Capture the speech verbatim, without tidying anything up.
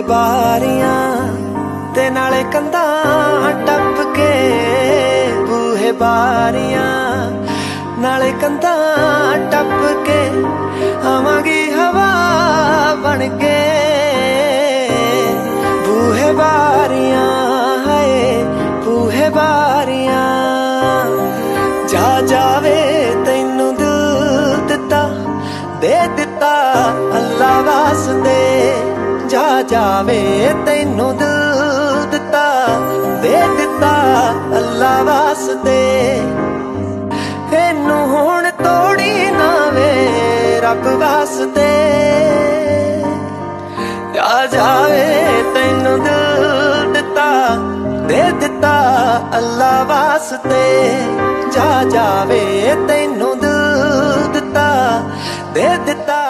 ते बारियां ते नाले कंधा टप के बूहे बारियां नाले कंधा टप के आवांगी हवा बन के बूहे बारियां हाय बूहे बारियां जा जावे तैनू दिल दिता दे दिता अल्लाह वास्ते जा जावे तैनू दिल दिता दे दिता अल्लाह वास्ते एनू हुण तोड़ी ना वे रब वास्ते जा जावे तैनू दिल दिता दे दिता अल्लाह वास्ते जा जावे तैनू दिल दिता दे दिता।